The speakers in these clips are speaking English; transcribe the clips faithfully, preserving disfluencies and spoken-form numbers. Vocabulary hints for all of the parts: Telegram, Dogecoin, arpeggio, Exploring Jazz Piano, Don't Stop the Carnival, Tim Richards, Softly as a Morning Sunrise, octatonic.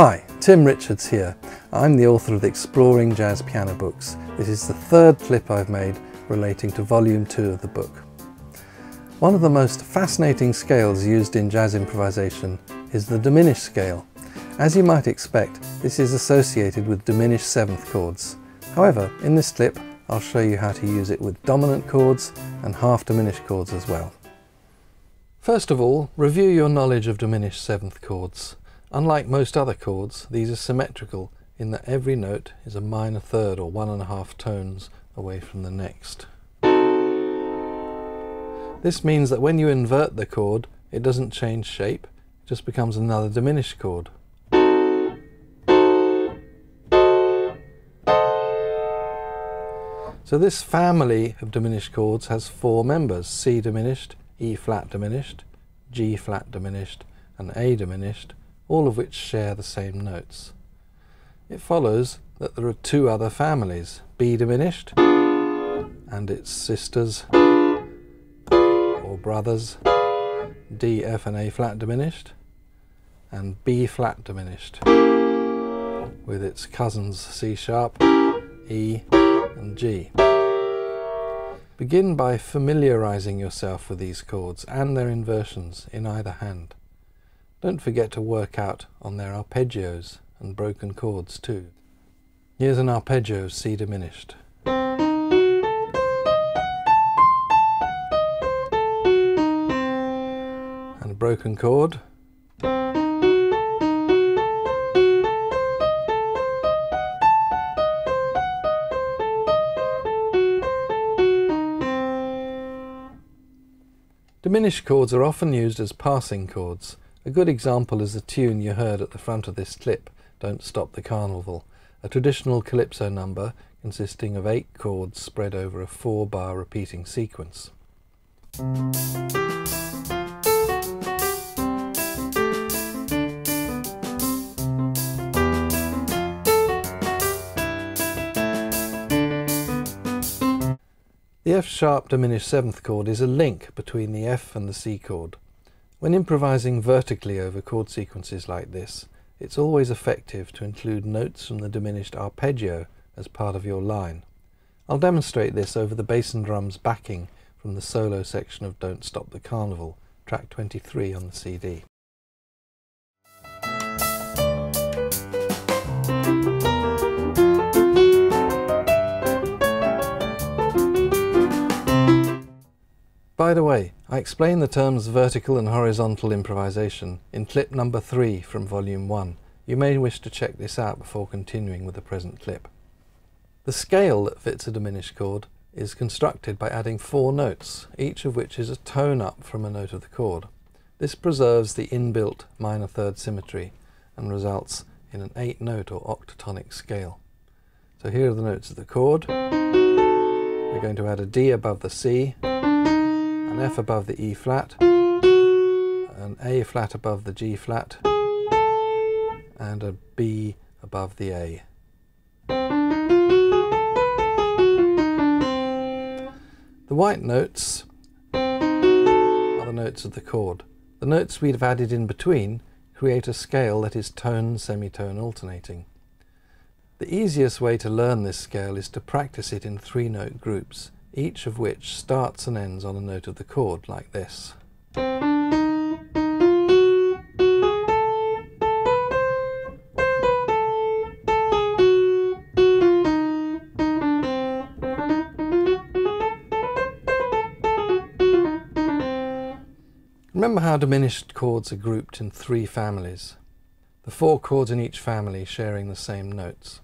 Hi, Tim Richards here. I'm the author of the Exploring Jazz Piano books. This is the third clip I've made relating to volume two of the book. One of the most fascinating scales used in jazz improvisation is the diminished scale. As you might expect, this is associated with diminished seventh chords. However, in this clip, I'll show you how to use it with dominant chords and half diminished chords as well. First of all, review your knowledge of diminished seventh chords. Unlike most other chords, these are symmetrical in that every note is a minor third or one and a half tones away from the next. This means that when you invert the chord, it doesn't change shape, it just becomes another diminished chord. So this family of diminished chords has four members: C diminished, E flat diminished, G flat diminished, and A diminished, all of which share the same notes. It follows that there are two other families, B diminished and its sisters or brothers, D, F and A flat diminished, and B flat diminished with its cousins C sharp, E and G. Begin by familiarizing yourself with these chords and their inversions in either hand. Don't forget to work out on their arpeggios and broken chords too. Here's an arpeggio of C diminished. And a broken chord. Diminished chords are often used as passing chords. A good example is the tune you heard at the front of this clip, Don't Stop the Carnival, a traditional calypso number consisting of eight chords spread over a four-bar repeating sequence. The F-sharp diminished seventh chord is a link between the F and the C chord. When improvising vertically over chord sequences like this, it's always effective to include notes from the diminished arpeggio as part of your line. I'll demonstrate this over the bass and drums backing from the solo section of Don't Stop the Carnival, track twenty-three on the C D. By the way, I explain the terms vertical and horizontal improvisation in clip number three from volume one. You may wish to check this out before continuing with the present clip. The scale that fits a diminished chord is constructed by adding four notes, each of which is a tone up from a note of the chord. This preserves the inbuilt minor third symmetry and results in an eight note or octatonic scale. So here are the notes of the chord. We're going to add a D above the C, an F above the E flat, an A flat above the G flat, and a B above the A. The white notes are the notes of the chord. The notes we'd have added in between create a scale that is tone-semitone alternating. The easiest way to learn this scale is to practice it in three-note groups, each of which starts and ends on a note of the chord, like this. Remember how diminished chords are grouped in three families, the four chords in each family sharing the same notes.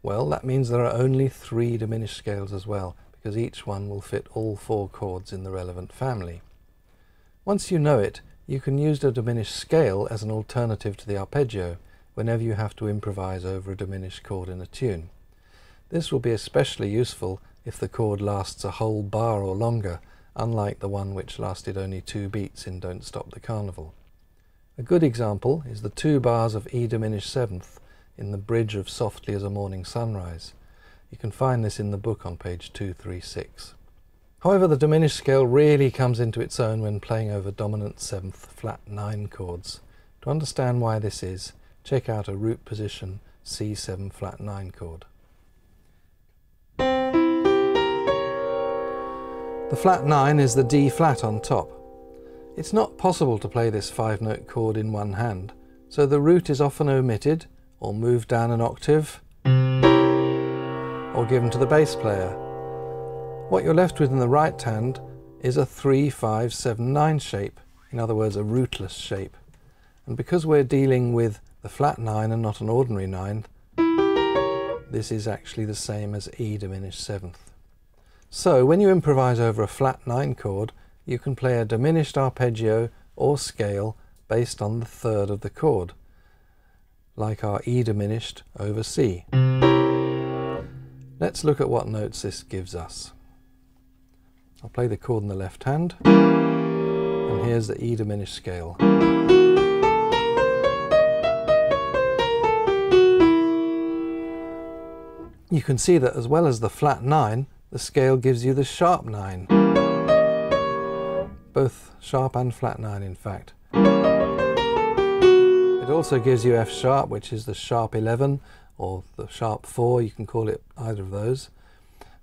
Well, that means there are only three diminished scales as well, because each one will fit all four chords in the relevant family. Once you know it, you can use the diminished scale as an alternative to the arpeggio whenever you have to improvise over a diminished chord in a tune. This will be especially useful if the chord lasts a whole bar or longer, unlike the one which lasted only two beats in Don't Stop the Carnival. A good example is the two bars of E diminished seventh in the bridge of Softly as a Morning Sunrise. You can find this in the book on page two thirty-six. However, the diminished scale really comes into its own when playing over dominant seventh flat nine chords. To understand why this is, check out a root position C seven flat nine chord. The flat nine is the D flat on top. It's not possible to play this five note chord in one hand, so the root is often omitted or moved down an octave or given to the bass player. What you're left with in the right hand is a three five seven nine shape, in other words a rootless shape. And because we're dealing with the flat nine and not an ordinary nine, this is actually the same as E diminished seventh. So when you improvise over a flat nine chord, you can play a diminished arpeggio or scale based on the third of the chord, like our E diminished over C. Let's look at what notes this gives us. I'll play the chord in the left hand, and here's the E diminished scale. You can see that as well as the flat nine, the scale gives you the sharp nine. Both sharp and flat nine, in fact. It also gives you F sharp, which is the sharp eleven, or the sharp four, you can call it either of those.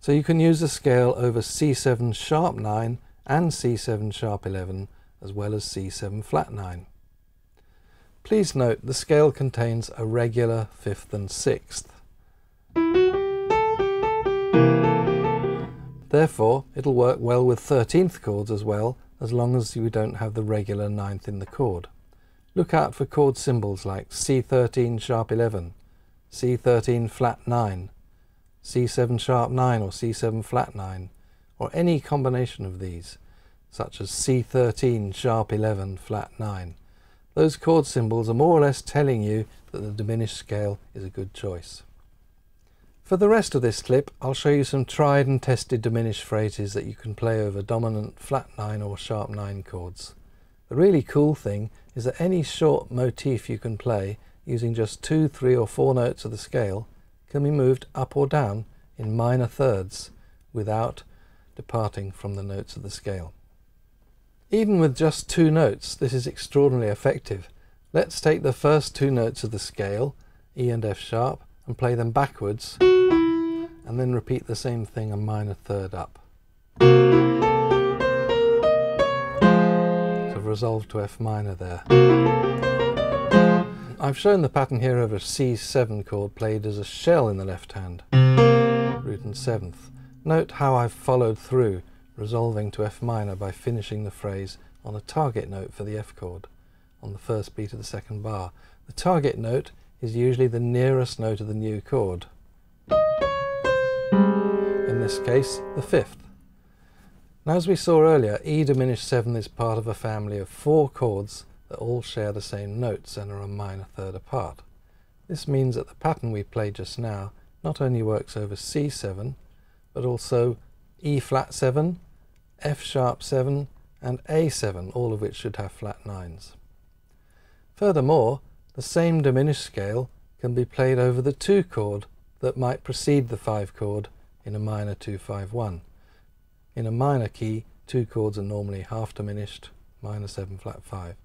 So you can use the scale over C seven sharp nine and C seven sharp eleven, as well as C seven flat nine. Please note the scale contains a regular fifth and sixth. Therefore, it'll work well with thirteenth chords as well, as long as you don't have the regular ninth in the chord. Look out for chord symbols like C thirteen sharp eleven, C thirteen flat nine, C seven sharp nine or C seven flat nine, or any combination of these, such as C thirteen sharp eleven flat nine. Those chord symbols are more or less telling you that the diminished scale is a good choice. For the rest of this clip, I'll show you some tried and tested diminished phrases that you can play over dominant flat nine or sharp nine chords. The really cool thing is that any short motif you can play using just two, three or four notes of the scale can be moved up or down in minor thirds without departing from the notes of the scale. Even with just two notes, this is extraordinarily effective. Let's take the first two notes of the scale, E and F sharp, and play them backwards, and then repeat the same thing a minor third up. So I've resolved to F minor there. I've shown the pattern here of a C seven chord played as a shell in the left hand, root and seventh. Note how I've followed through, resolving to F minor by finishing the phrase on a target note for the F chord, on the first beat of the second bar. The target note is usually the nearest note of the new chord, in this case the fifth. Now, as we saw earlier, E diminished seven is part of a family of four chords that all share the same notes and are a minor third apart. This means that the pattern we played just now not only works over C seven, but also E flat seven, F sharp seven and A seven, all of which should have flat nines. Furthermore, the same diminished scale can be played over the two chord that might precede the five chord in a minor two five one. In a minor key, two chords are normally half diminished, minor seven flat five.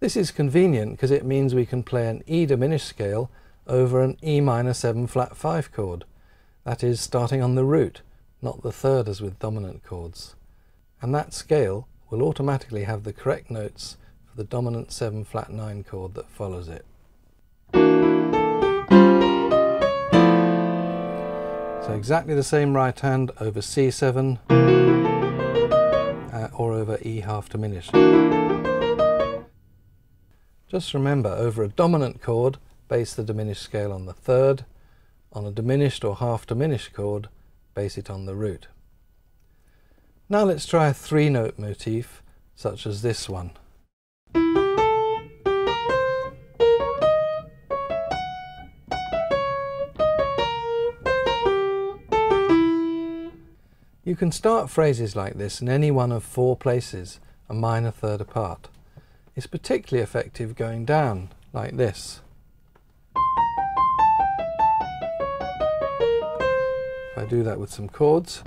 This is convenient because it means we can play an E diminished scale over an E minor seven flat five chord, that is starting on the root, not the third as with dominant chords. And that scale will automatically have the correct notes the dominant seven flat nine chord that follows it. So exactly the same right hand over C seven uh, or over E half diminished. Just remember, over a dominant chord, base the diminished scale on the third, on a diminished or half diminished chord, base it on the root. Now let's try a three note motif, such as this one. You can start phrases like this in any one of four places, a minor third apart. It's particularly effective going down, like this. If I do that with some chords.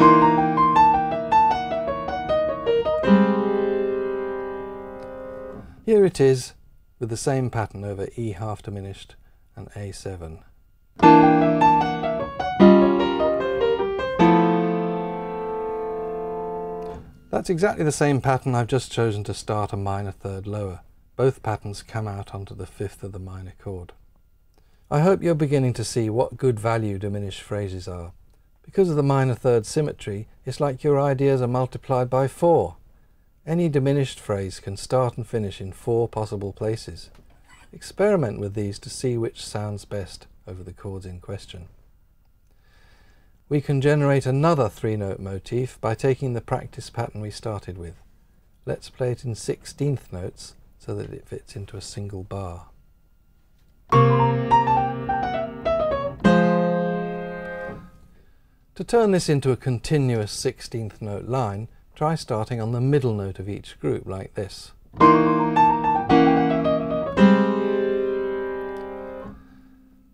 Here it is, with the same pattern over E half diminished and A seven. That's exactly the same pattern I've just chosen to start a minor third lower. Both patterns come out onto the fifth of the minor chord. I hope you're beginning to see what good value diminished phrases are. Because of the minor third symmetry, it's like your ideas are multiplied by four. Any diminished phrase can start and finish in four possible places. Experiment with these to see which sounds best over the chords in question. We can generate another three-note motif by taking the practice pattern we started with. Let's play it in sixteenth notes so that it fits into a single bar. To turn this into a continuous sixteenth note line, try starting on the middle note of each group like this.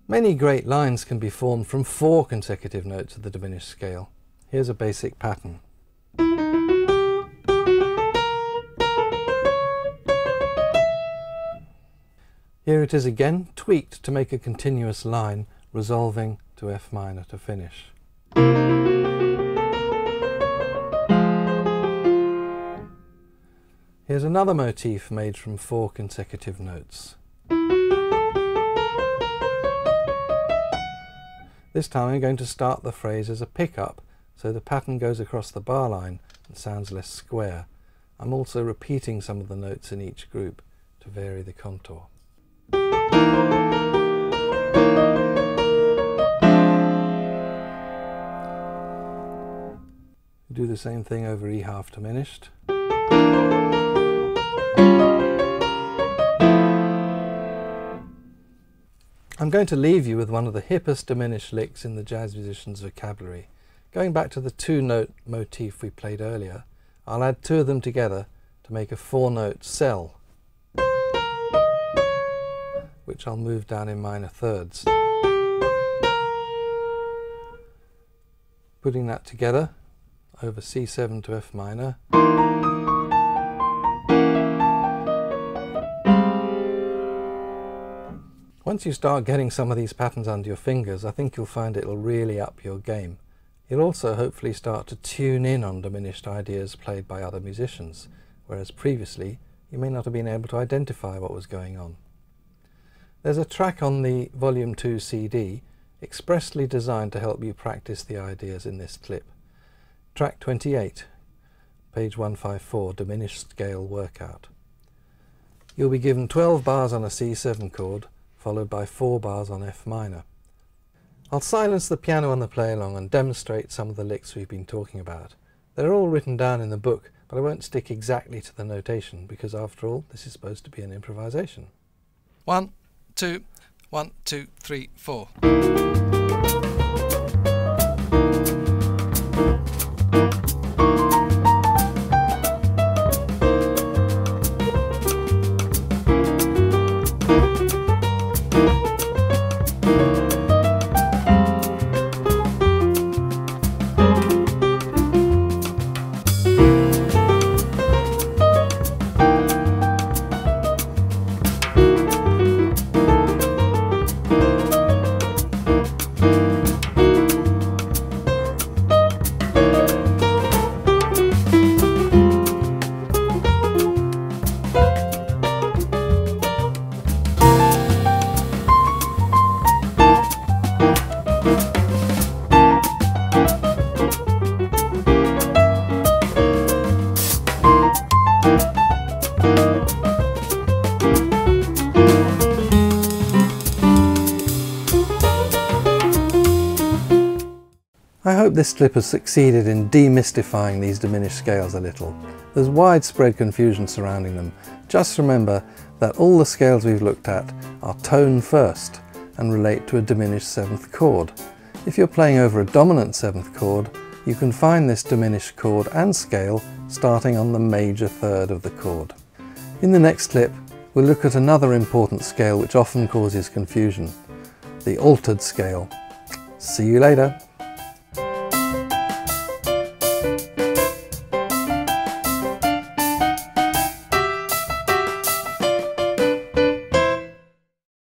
Many great lines can be formed from four consecutive notes of the diminished scale. Here's a basic pattern. Here it is again, tweaked to make a continuous line, resolving to F minor to finish. Here's another motif made from four consecutive notes. This time I'm going to start the phrase as a pickup, so the pattern goes across the bar line and sounds less square. I'm also repeating some of the notes in each group to vary the contour. Do the same thing over E half diminished. I'm going to leave you with one of the hippest diminished licks in the jazz musician's vocabulary. Going back to the two-note motif we played earlier, I'll add two of them together to make a four-note cell, which I'll move down in minor thirds. Putting that together over C seven to F minor, once you start getting some of these patterns under your fingers, I think you'll find it'll really up your game. You'll also hopefully start to tune in on diminished ideas played by other musicians, whereas previously you may not have been able to identify what was going on. There's a track on the Volume two C D expressly designed to help you practice the ideas in this clip. Track twenty-eight, page one fifty-four, Diminished Scale Workout. You'll be given twelve bars on a C seven chord, followed by four bars on F minor. I'll silence the piano on the play-along and demonstrate some of the licks we've been talking about. They're all written down in the book, but I won't stick exactly to the notation because, after all, this is supposed to be an improvisation. One, two, one, two, three, four. I hope this clip has succeeded in demystifying these diminished scales a little. There's widespread confusion surrounding them. Just remember that all the scales we've looked at are tone first and relate to a diminished seventh chord. If you're playing over a dominant seventh chord, you can find this diminished chord and scale starting on the major third of the chord. In the next clip, we'll look at another important scale which often causes confusion, the altered scale. See you later.